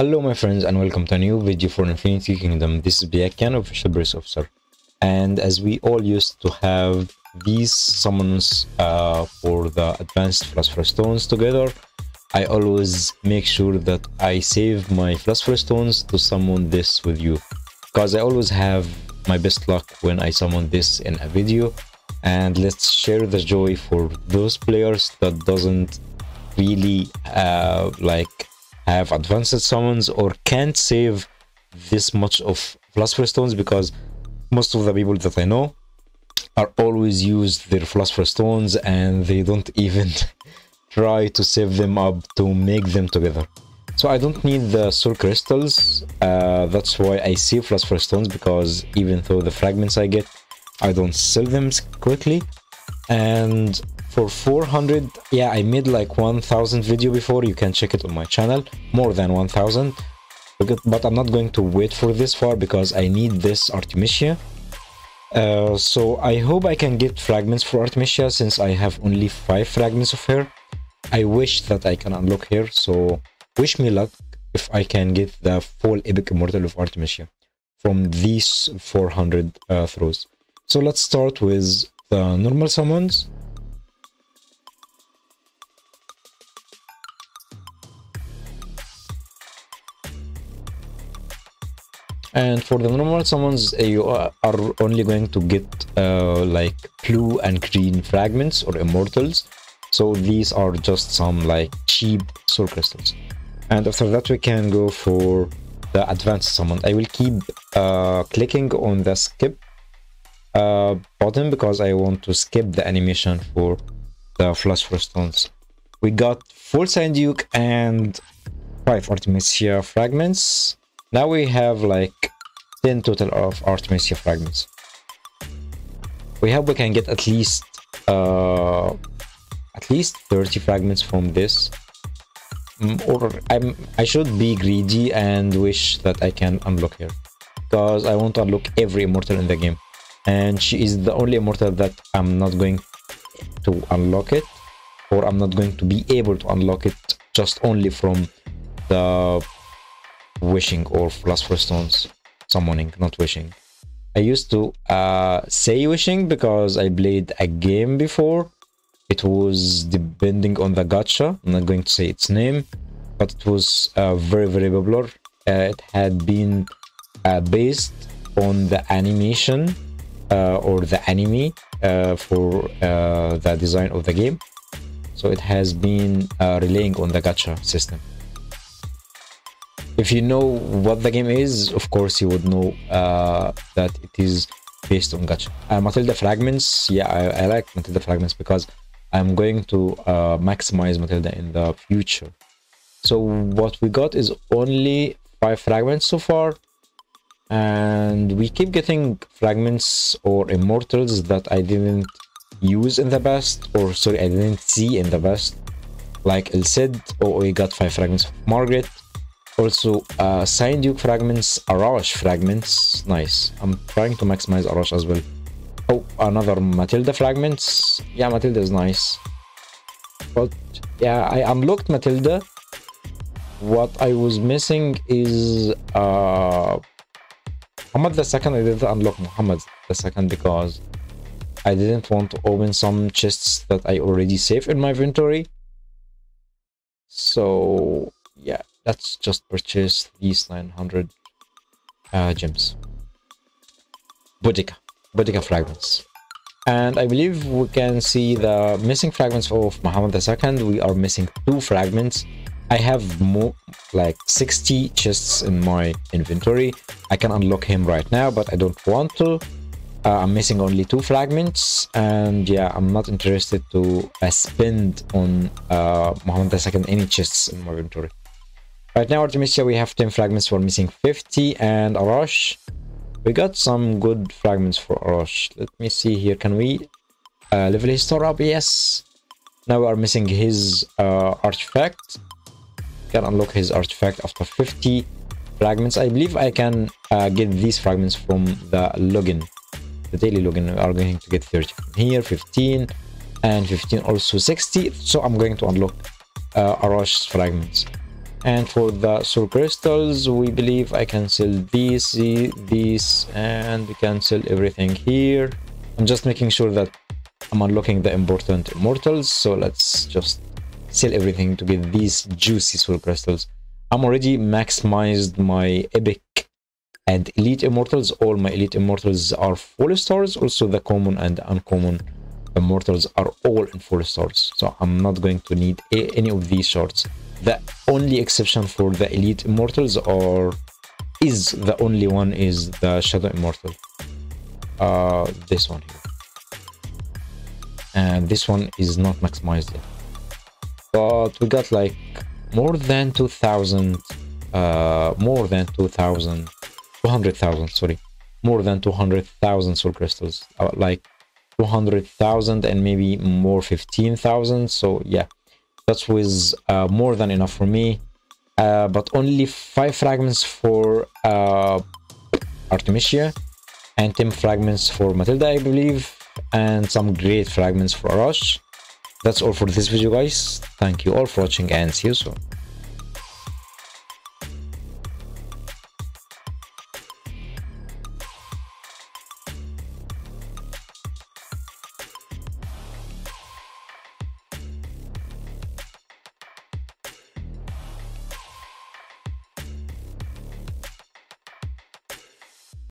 Hello my friends and welcome to a new video for Infinity Kingdom. This is Pyakia, an official Police Officer, and as we all used to have these summons for the Advanced Philosopher's Stones together, I always make sure that I save my Philosopher's Stones to summon this with you, because I always have my best luck when I summon this in a video. And let's share the joy for those players that doesn't really like have advanced summons or can't save this much of Philosopher's Stones, because most of the people that I know are always use their Philosopher's Stones and they don't even try to save them up to make them together. So I don't need the soul crystals, that's why I save Philosopher's Stones, because even though the fragments I get, I don't sell them quickly. And for 400, yeah, I made like 1000 video before, you can check it on my channel, more than 1000, but I'm not going to wait for this far because I need this Artemisia. So I hope I can get fragments for Artemisia, since I have only 5 fragments of her. I wish that I can unlock her, so wish me luck if I can get the full Epic Immortal of Artemisia from these 400 throws. So let's start with the normal summons. And for the normal summons, you are only going to get like blue and green fragments or immortals. So these are just some like cheap soul crystals. And after that we can go for the advanced summon. I will keep clicking on the skip button because I want to skip the animation for the Philosopher's Stones. We got full Saint Duke and 5 Artemisia fragments. Now we have like 10 total of Artemisia fragments. We hope we can get at least 30 fragments from this. Or I should be greedy and wish that I can unlock her, because I want to unlock every immortal in the game, and she is the only immortal that I'm not going to unlock it, or I'm not going to be able to unlock it just only from the wishing or Philosopher's Stones summoning, not wishing. I used to say wishing because I played a game before, it was depending on the gacha, I'm not going to say its name, but it was very, very popular. It had been based on the animation or the anime for the design of the game, so it has been relying on the gacha system. If you know what the game is, of course you would know that it is based on gacha. Matilda fragments, yeah, I like Matilda fragments because I'm going to maximize Matilda in the future. So what we got is only 5 fragments so far, and we keep getting fragments or immortals that I didn't use in the past, or sorry, I didn't see in the past, like El Cid. Oh, we got 5 fragments of Margaret. Also Saint Duke fragments, Arash fragments, nice. I'm trying to maximize Arash as well. Oh, another Matilda fragments, yeah, Matilda is nice. But yeah, I unlocked Matilda. What I was missing is Muhammad II. I didn't unlock Muhammad II because I didn't want to open some chests that I already saved in my inventory. So yeah, let's just purchase these 900 gems. Boudicca fragments, and I believe we can see the missing fragments of Muhammad II. We are missing 2 fragments. I have more like 60 chests in my inventory. I can unlock him right now, but I don't want to. I'm missing only 2 fragments, and yeah, I'm not interested to spend on Muhammad II any chests in my inventory. Right now, Artemisia, we have 10 fragments for missing 50, and Arash, we got some good fragments for Arash. Let me see here, can we level his store up? Yes! Now we are missing his artifact. Can unlock his artifact after 50 fragments. I believe I can get these fragments from the login, the daily login. We are going to get 30 from here, 15, and 15, also 60. So I'm going to unlock Arash's fragments. And for the soul crystals, we believe I can sell these, and we can sell everything here. I'm just making sure that I'm unlocking the important immortals, so let's just sell everything to get these juicy soul crystals. I'm already maximized my epic and elite immortals. All my elite immortals are 4 stars. Also the common and uncommon immortals are all in 4 stars, so I'm not going to need any of these shards. The only exception for the elite immortals is the shadow immortal, this one here, and this one is not maximized yet, but we got like more than 200,000 soul crystals, like 200,000 and maybe more, 15,000. So yeah, that was more than enough for me, but only 5 fragments for Artemisia, and 10 fragments for Matilda, I believe, and some great fragments for Arash. That's all for this video, guys. Thank you all for watching, and see you soon.